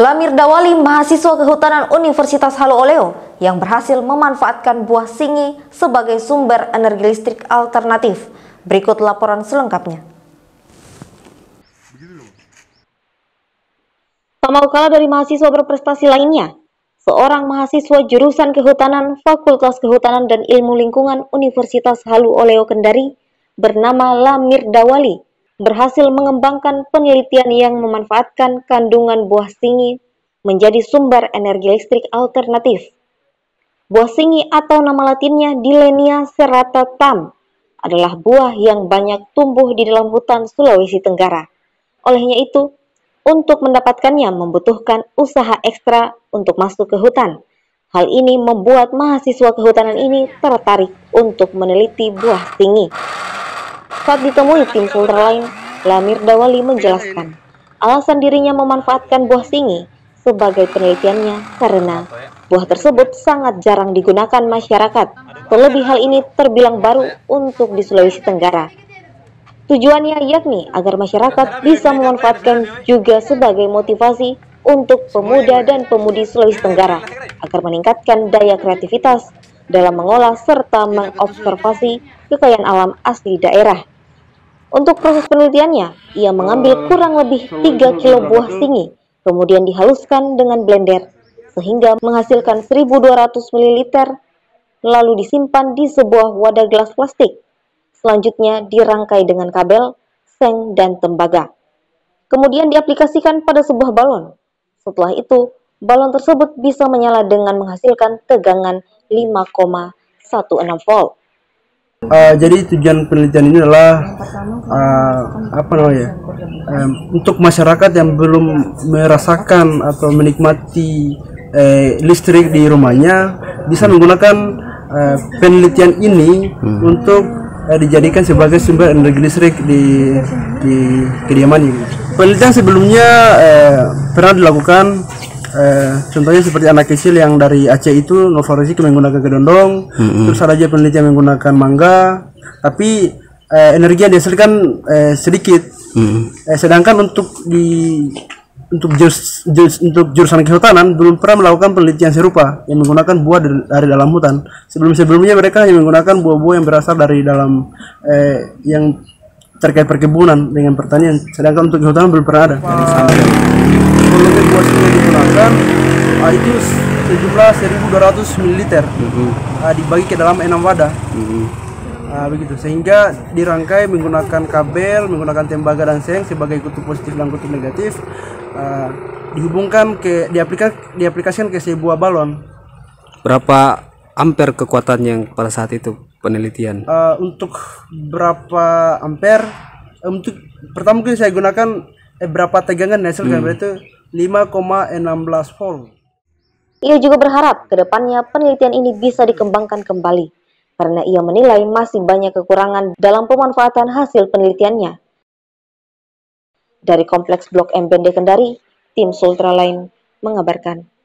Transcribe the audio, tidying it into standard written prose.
La Mirdawali, mahasiswa kehutanan Universitas Halu Oleo yang berhasil memanfaatkan buah singi sebagai sumber energi listrik alternatif. Berikut laporan selengkapnya. Sama ukala dari mahasiswa berprestasi lainnya, seorang mahasiswa jurusan kehutanan Fakultas Kehutanan dan Ilmu Lingkungan Universitas Halu Oleo Kendari bernama La Mirdawali berhasil mengembangkan penelitian yang memanfaatkan kandungan buah singi menjadi sumber energi listrik alternatif. Buah singi atau nama latinnya Dillenia Serrata Thumb adalah buah yang banyak tumbuh di dalam hutan Sulawesi Tenggara. Olehnya itu, untuk mendapatkannya membutuhkan usaha ekstra untuk masuk ke hutan. Hal ini membuat mahasiswa kehutanan ini tertarik untuk meneliti buah singi. Saat ditemui tim filter lain, La Mirdawali menjelaskan alasan dirinya memanfaatkan buah singi sebagai penelitiannya karena buah tersebut sangat jarang digunakan masyarakat. Terlebih hal ini terbilang baru untuk di Sulawesi Tenggara. Tujuannya yakni agar masyarakat bisa memanfaatkan juga sebagai motivasi untuk pemuda dan pemudi Sulawesi Tenggara agar meningkatkan daya kreativitas dalam mengolah serta mengobservasi kekayaan alam asli daerah. Untuk proses penelitiannya, ia mengambil kurang lebih 3 kilo buah singi, kemudian dihaluskan dengan blender, sehingga menghasilkan 1.200 ml, lalu disimpan di sebuah wadah gelas plastik. Selanjutnya dirangkai dengan kabel, seng, dan tembaga. Kemudian diaplikasikan pada sebuah balon. Setelah itu, balon tersebut bisa menyala dengan menghasilkan tegangan 5,16 volt. Jadi tujuan penelitian ini adalah untuk masyarakat yang belum merasakan atau menikmati listrik di rumahnya bisa menggunakan penelitian ini untuk dijadikan sebagai sumber energi listrik di kediamannya. Penelitian sebelumnya pernah dilakukan. Contohnya seperti anak kecil yang dari Aceh itu, Nova Rizki menggunakan kedondong, terus ada juga penelitian menggunakan mangga, tapi energi yang dihasilkan sedikit. Sedangkan untuk jurusan kehutanan belum pernah melakukan penelitian serupa yang menggunakan buah dari dalam hutan. Sebelumnya mereka hanya menggunakan buah-buah yang berasal dari dalam yang terkait perkebunan dengan pertanian, sedangkan untuk kehutanan belum pernah ada. Volume buah singi yang digunakan itu sejumlah 1.200 ml dibagi ke dalam 6 wadah, begitu, sehingga dirangkai menggunakan kabel, menggunakan tembaga dan seng sebagai kutub positif dan kutub negatif, dihubungkan ke diaplikasikan ke sebuah balon. Berapa ampere kekuatan yang pada saat itu penelitian? Untuk berapa ampere? Untuk pertama mungkin saya gunakan berapa tegangan hasilkan, berarti 5,16 volt. Ia juga berharap kedepannya penelitian ini bisa dikembangkan kembali karena ia menilai masih banyak kekurangan dalam pemanfaatan hasil penelitiannya. Dari Kompleks Blok M Bende Kendari, tim Sultra lain mengabarkan.